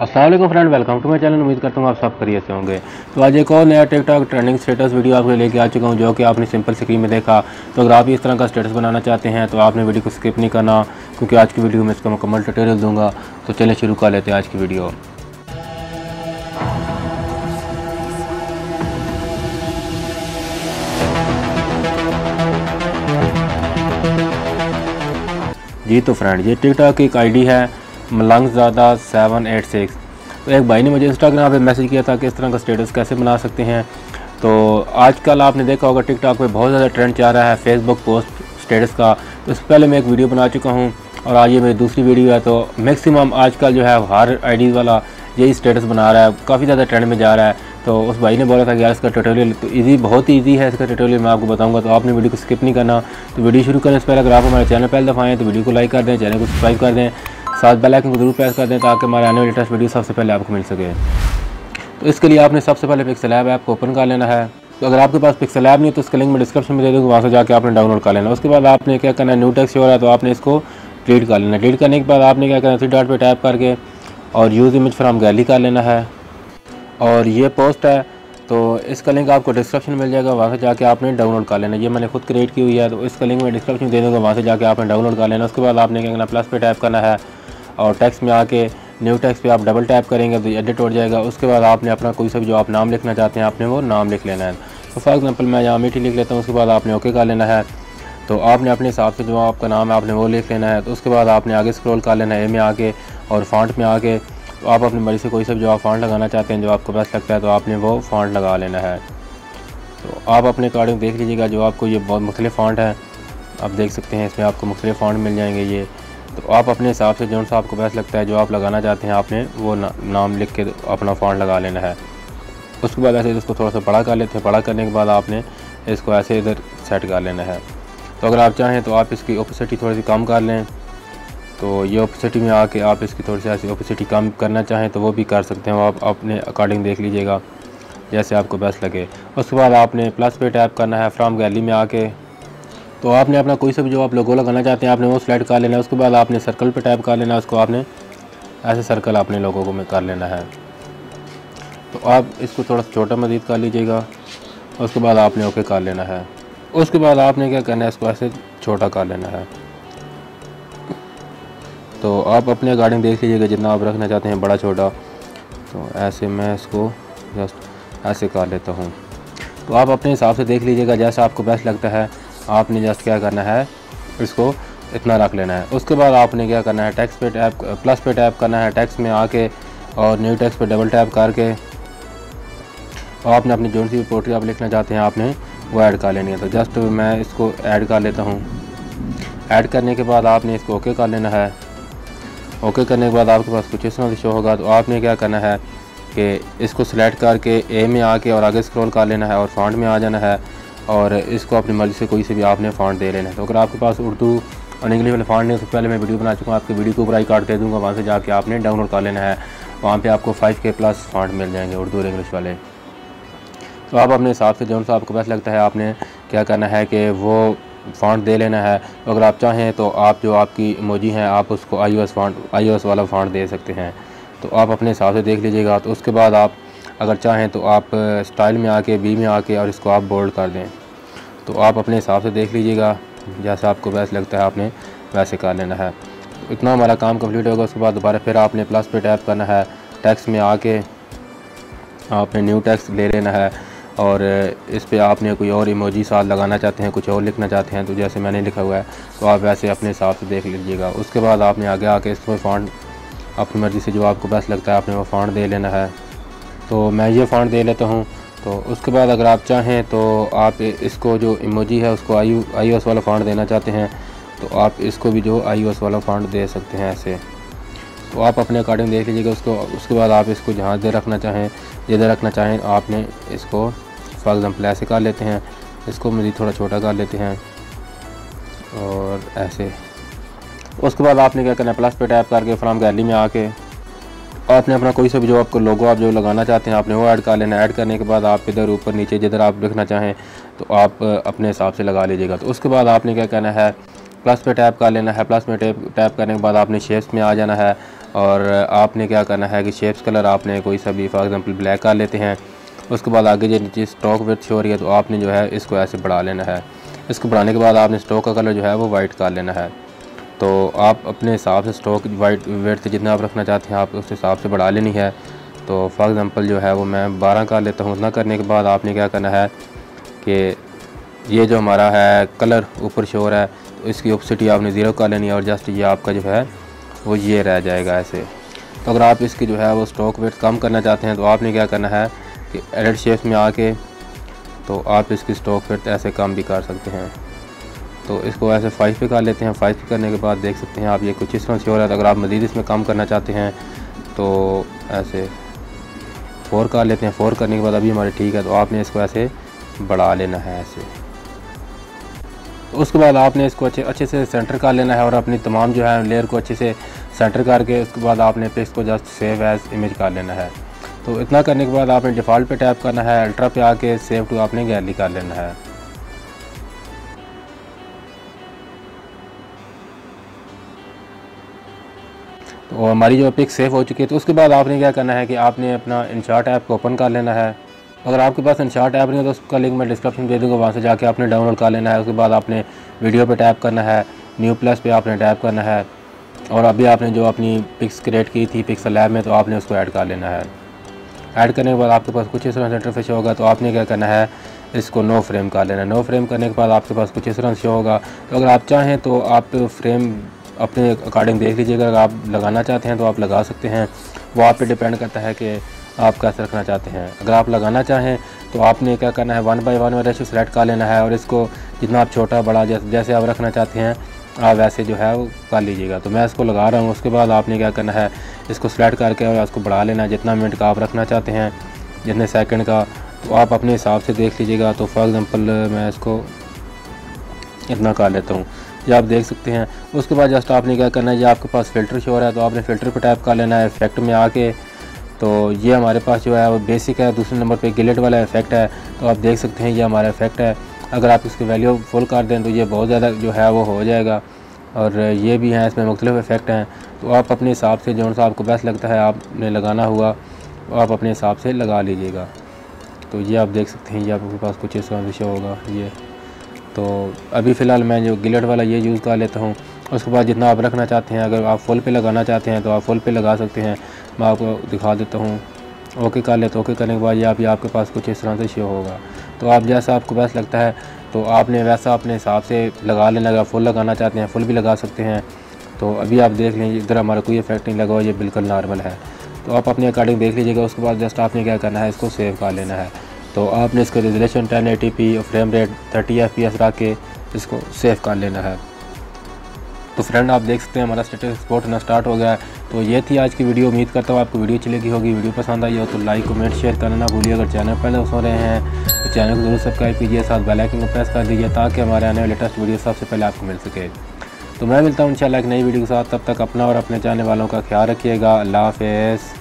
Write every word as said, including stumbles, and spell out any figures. अस्सलाम वालेकुम friend, welcome to my channel. उम्मीद करता हूँ आप सब खैरियत से होंगे। तो आज एक और नया टिकटॉक ट्रेंडिंग स्टेटस वीडियो आपको लेके आ चुका हूँ, जो कि आपने सिंपल स्क्रीन में देखा। तो अगर आप इस तरह का स्टेटस बनाना चाहते हैं तो आपने वीडियो को स्किप नहीं करना, क्योंकि आज की वीडियो में इसका मुकम्मल ट्यूटोरियल दूंगा। तो चलिए शुरू कर लेते हैं आज की वीडियो। जी तो फ्रेंड, ये टिकटॉक की एक आईडी है मलंग ज़ादा सेवन एट सिक्स। तो एक भाई ने मुझे इंस्टाग्राम पे मैसेज किया था कि इस तरह का स्टेटस कैसे बना सकते हैं। तो आजकल आपने देखा होगा टिकटॉक पे बहुत ज़्यादा ट्रेंड चल रहा है फेसबुक पोस्ट स्टेटस का। तो इससे पहले मैं एक वीडियो बना चुका हूँ और आज ये मेरी दूसरी वीडियो है। तो मैक्सिमम आजकल जो है हर आईडी वाला यही स्टेटस बना रहा है, काफ़ी ज़्यादा ट्रेंड में जा रहा है। तो उस भाई ने बोला था कि यार इसका ट्यूटोरियल तो इजी, बहुत ईजी है, इसका ट्यूटोरियल मैं आपको बताऊंगा। तो आपने वीडियो को स्किप नहीं करना। तो वीडियो शुरू करने से पहले अगर आप हमारे चैनल पहले दफ़ा आएँ तो वीडियो को लाइक कर दें, चैनल को सब्सक्राइब कर दें, साथ बेल आइकन को जरूर प्रेस कर दें, ताकि हमारे आने वाले लेटेस्ट वीडियो सबसे पहले आपको मिल सके। तो इसके लिए आपने सबसे पहले पिक्सलैब ऐप को ओपन कर लेना है। तो अगर आपके पास पिक्सलैब नहीं है तो इसका लिंक मैं डिस्क्रिप्शन में दे दूँगा, वहाँ से जाकर आपने डाउनलोड कर लेना। उसके बाद आपने क्या करना है, न्यू टेक्स्ट हो रहा है तो आपने इसको डिलीट कर लेना। डिलीट करने के बाद आपने क्या करना है, थ्री डॉट पर टैप करके और यूज़ इमेज फ्रॉम गैलरी कर लेना है। और ये पोस्ट है तो इसका लिंक आपको डिस्क्रिप्शन मिल जाएगा, वहाँ से जाके आपने डाउनलोड कर लेना। ये मैंने खुद क्रिएट की हुई है तो इसका लिंक मैं डिस्क्रिप्शन दे दूँगा, वहाँ से जाके आपने डाउनलोड कर लेना। उसके बाद आपने क्या करना, प्लस पे टैप करना है और टेक्स्ट में आके न्यू टेक्स्ट पे आप डबल टैप करेंगे तो एडिट हो जाएगा। उसके बाद आपने अपना कोई सा भी जो आप नाम लिखना चाहते हैं आपने वो नाम लिख लेना है। तो फॉर एग्जांपल मैं यहाँ मीठी लिख लेता हूँ। उसके बाद आपने ओके कर लेना है। तो आपने अपने हिसाब से जो आपका नाम है आपने वो लिख लेना है। तो उसके बाद आपने आगे स्क्रॉल कर लेना है ए में आके और फॉन्ट में आके। तो आप अपनी मर्ज़ी से कोई सा भी जो आप फॉन्ट लगाना चाहते हैं, जो आपको बेस्ट लगता है, तो आपने वो फॉन्ट लगा लेना है। तो आप अपने अकॉर्डिंग देख लीजिएगा जो आपको, ये बहुत मुख्तलिफ फॉन्ट है, आप देख सकते हैं इसमें आपको मुख्तलिफ फॉन्ट मिल जाएंगे ये। तो आप अपने हिसाब से जो सा आपको बेस्ट लगता है, जो आप लगाना चाहते हैं, आपने वो ना, नाम लिख के अपना फॉन्ट लगा लेना है। उसके बाद ऐसे इसको थोड़ा सा बड़ा कर लेते हैं। बड़ा करने के बाद आपने इसको ऐसे इधर सेट कर लेना है। तो अगर आप चाहें तो आप इसकी ओपेसिटी थोड़ी सी कम कर लें। तो ये ओपेसिटी में आके आप इसकी थोड़ी सी ऐसी ओपेसिटी कम करना चाहें तो वो भी कर सकते हैं, वो आप अपने अकॉर्डिंग देख लीजिएगा जैसे आपको बेस्ट लगे। उसके बाद आपने प्लस पे टैप करना है फ्रॉम गैलरी में आके। तो आपने अपना कोई सा भी जो आप लोगो लगाना चाहते हैं आपने वो सेलेक्ट कर लेना है। उसके बाद आपने सर्कल पे टैप कर लेना है, उसको आपने ऐसे सर्कल अपने लोगों को में कर लेना है। तो आप इसको थोड़ा सा छोटा मज़ीद कर लीजिएगा। उसके बाद आपने ओके कर लेना है। उसके बाद आपने क्या करना है, इसको ऐसे छोटा कर लेना है। तो आप अपने अकॉर्डिंग देख लीजिएगा जितना आप रखना चाहते हैं बड़ा छोटा। तो ऐसे मैं इसको जस्ट ऐसे कर लेता हूँ। तो आप अपने हिसाब से देख लीजिएगा जैसा आपको बेस्ट लगता है, आपने जस्ट क्या करना है इसको इतना रख लेना है। उसके बाद आपने क्या करना है, टेक्स्ट पे टैप प्लस पे टैप करना है, टेक्स्ट में आके और न्यू टेक्स्ट पे डबल टैप करके और आपने अपनी जो सी पोट्री आप लिखना चाहते हैं आपने वो ऐड कर लेनी है। तो जस्ट मैं इसको ऐड कर लेता हूँ। ऐड करने के बाद आपने इसको ओके कर लेना है। ओके करने के बाद आपके पास कुछ इस तरह से शो होगा। तो आपने क्या करना है कि इसको सिलेक्ट करके ए में आके और आगे स्क्रॉल कर लेना है और फॉन्ट में आ जाना है और इसको अपनी मर्ज़ी से कोई से भी आपने फॉन्ट दे लेना है। तो अगर आपके पास उर्दू और इंग्लिश वाले फॉन्ट नहीं, उससे पहले मैं वीडियो बना चुका हूँ, आपके वीडियो को आई कार्ड दे दूँगा, वहाँ से जाके आपने डाउनलोड कर लेना है। वहाँ पे आपको फाइव के प्लस फॉन्ट मिल जाएंगे उर्दू और इंग्लिश वाले। तो आप अपने हिसाब से जो सा आपको बेस्ट लगता है आपने क्या करना है कि वो फॉन्ट दे लेना है। तो अगर आप चाहें तो आप जो आपकी इमोजी हैं आप उसको I O S font I O S वाला फॉन्ट दे सकते हैं। तो आप अपने हिसाब से देख लीजिएगा। तो उसके बाद आप अगर चाहें तो आप स्टाइल में आके बी में आके और इसको आप बोल्ड कर दें। तो आप अपने हिसाब से देख लीजिएगा जैसा आपको बेस्ट लगता है आपने वैसे कर लेना है। तो इतना हमारा काम कंप्लीट होगा। उसके बाद दोबारा फिर आपने प्लस पे टैप करना है, टेक्स्ट में आके आपने न्यू टेक्स्ट ले लेना है और इस पर आपने कोई और इमोजी साथ लगाना चाहते हैं, कुछ और लिखना चाहते हैं, तो जैसे मैंने लिखा हुआ है तो आप वैसे अपने हिसाब से देख लीजिएगा। उसके बाद आपने आगे आके इसमें फॉन्ट अपनी मर्ज़ी से जो आपको बेस्ट लगता है आपने वो फॉन्ट दे लेना है। तो मैं ये फॉन्ट दे लेता हूँ। तो उसके बाद अगर आप चाहें तो आप इसको जो इमोजी है उसको आई आई एस वाला फॉन्ट देना चाहते हैं तो आप इसको भी जो आई एस वाला फॉन्ट दे सकते हैं ऐसे। तो आप अपने अकॉर्डिंग देख लीजिएगा उसको। उसके बाद आप इसको जहाँ इधर रखना चाहें इधर रखना चाहें आपने इसको फॉर एग्ज़ाम्पल ऐसे कर लेते हैं, इसको मुझे थोड़ा छोटा कर लेते हैं और ऐसे। उसके बाद आपने क्या करना है, प्लस पे टैप करके फ्रॉम गैलरी में आके आपने अपना कोई सा भी जो आपको लोगो आप जो लगाना चाहते हैं आपने वो ऐड कर लेना है। ऐड करने के बाद आप इधर ऊपर नीचे जिधर आप लिखना चाहें तो आप अपने हिसाब से लगा लीजिएगा। तो उसके बाद आपने क्या करना है, प्लस पे टैप कर लेना है। प्लस में टैप टैप करने के बाद आपने शेप्स में आ जाना है और आपने क्या करना है कि शेप्स कलर आपने कोई सा भी फॉर एग्जांपल ब्लैक कर लेते हैं। उसके बाद आगे जो नीचे स्टॉक विड्थ शो हो रही है तो आपने जो है इसको ऐसे बढ़ा लेना है। इसको बढ़ाने के बाद आपने स्टॉक का कलर जो है वो वाइट कर लेना है। तो आप अपने हिसाब से स्टॉक वाइट विड्थ जितना आप रखना चाहते हैं आप उस हिसाब से बढ़ा लेनी है। तो फॉर एग्ज़ाम्पल जो है वो मैं बारह कर लेता हूँ। उतना करने के बाद आपने क्या करना है कि ये जो हमारा है कलर ऊपर शोर है तो इसकी ऑप्सिटी आपने ज़ीरो कर लेनी है और जस्ट ये आपका जो है वो ये रह जाएगा ऐसे। तो अगर आप इसकी जो है वो स्टॉक वेट कम करना चाहते हैं तो आपने क्या करना है कि एडिट शेप्स में आके तो आप इसकी स्टॉक वेट ऐसे कम भी कर सकते हैं। तो इसको ऐसे फाइव पे कर लेते हैं। फाइव पे करने के बाद देख सकते हैं आप ये कुछ इस तरह शोर है। तो अगर आप मज़ीद इसमें कम करना चाहते हैं तो ऐसे फोर कर लेते हैं। फोर करने के बाद अभी हमारे ठीक है तो आपने इसको ऐसे बढ़ा लेना है ऐसे। उसके बाद आपने इसको अच्छे अच्छे से सेंटर कर लेना है और अपनी तमाम जो है लेयर को अच्छे से सेंटर करके उसके बाद आपने पिक्स को जस्ट सेव एज इमेज कर लेना है। तो इतना करने के बाद आपने डिफ़ॉल्ट पे टैप करना है, अल्ट्रा पे आके सेव टू आपने गैलरी कर लेना है। तो हमारी जो पिक्स सेव हो चुकी है। तो उसके बाद आपने क्या करना है कि आपने अपना इनशॉट ऐप को ओपन कर लेना है। अगर आपके पास इनशॉट ऐप नहीं है तो उसका लिंक मैं डिस्क्रिप्शन दे दूँगा, वहाँ से जाके आपने डाउनलोड कर लेना है। उसके बाद आपने वीडियो पे टैप करना है, न्यू प्लस पे आपने टैप करना है और अभी आपने जो अपनी पिक्स क्रिएट की थी पिक्सल लैब में तो आपने उसको ऐड कर लेना है। ऐड करने के बाद आपके पास कुछ इस तरह से इंटरफेस होगा। तो आपने क्या करना है इसको नो फ्रेम कर लेना है। नो फ्रेम करने के बाद आपके पास कुछ इस तरह से होगा। तो अगर आप चाहें तो आप फ्रेम अपने अकॉर्डिंग देख लीजिएगा। अगर आप लगाना चाहते हैं तो आप लगा सकते हैं, वो आप पे डिपेंड करता है कि आप कैसे रखना चाहते हैं। अगर आप लगाना चाहें तो आपने क्या करना है वन बाई वन में रेशो सेलेक्ट कर लेना है और इसको जितना आप छोटा बड़ा जैसे आप रखना चाहते हैं आप वैसे जो है वो कर लीजिएगा। तो मैं इसको लगा रहा हूँ। उसके बाद आपने क्या करना है इसको सेलेक्ट करके और इसको बढ़ा लेना है जितना मिनट का आप रखना चाहते हैं, जितने सेकेंड का, तो आप अपने हिसाब से देख लीजिएगा। तो फॉर एग्ज़ाम्पल मैं इसको इतना कर लेता हूँ, ये आप देख सकते हैं। उसके बाद जस्ट आपने क्या करना है ये आपके पास फ़िल्टर शो हो रहा है तो आपने फ़िल्टर पर टैप कर लेना है। इफेक्ट में आके तो ये हमारे पास जो है वो बेसिक है, दूसरे नंबर पे गिलेट वाला इफेक्ट है। तो आप देख सकते हैं ये हमारा इफेक्ट है। अगर आप इसकी वैल्यू फुल कर दें तो ये बहुत ज़्यादा जो है वो हो जाएगा और ये भी हैं, इसमें मुख्तलिफ इफेक्ट हैं। तो आप अपने हिसाब से जो सा आपको बेस्ट लगता है आपने लगाना हुआ आप अपने हिसाब से लगा लीजिएगा। तो ये आप देख सकते हैं ये आपके पास कुछ इस तरह से होगा ये। तो अभी फ़िलहाल मैं जो गिलेट वाला ये यूज़ कर लेता हूँ। उसके बाद जितना आप रखना चाहते हैं, अगर आप फुल पे लगाना चाहते हैं तो आप फुल पे लगा सकते हैं। मैं आपको दिखा देता हूँ, ओके कर लेते। ओके करने के बाद ये आप ये आपके पास कुछ इस तरह से शो होगा। तो आप जैसा आपको बेस्ट लगता है तो आपने वैसा अपने हिसाब से लगा लेना। अगर फुल लगाना चाहते हैं फुल भी लगा सकते हैं। तो अभी आप देख लें इधर हमारा कोई इफेक्ट नहीं लगा हुआ, ये बिल्कुल नॉर्मल है। तो आप अपने अकॉर्डिंग देख लीजिएगा। उसके बाद जस्ट आपने क्या करना है इसको सेव कर लेना है। तो आपने इसका रेजोल्यूशन टेन एटी पी और frame rate thirty F P S रख के इसको सेव कर लेना है। तो फ्रेंड आप देख सकते हैं हमारा स्टेटस एक्सपोर्ट होना स्टार्ट हो गया है। तो ये थी आज की वीडियो। उम्मीद करता हूँ आपको वीडियो अच्छी लगी होगी। वीडियो पसंद आई हो तो लाइक कमेंट शेयर करना ना भूलिए। अगर चैनल पहले हो रहे हैं तो चैनल को जरूर सब्सक्राइब कीजिए, साथ बेल आइकन को प्रेस कर दीजिए ताकि हमारे आने वाले लेटेस्ट वीडियो सबसे पहले आपको मिल सके। तो मैं मिलता हूँ इंशाल्लाह एक नई वीडियो के साथ। तब तक अपना और अपने चाहने वालों का ख्याल रखिएगा। अल्लाह हाफिज़।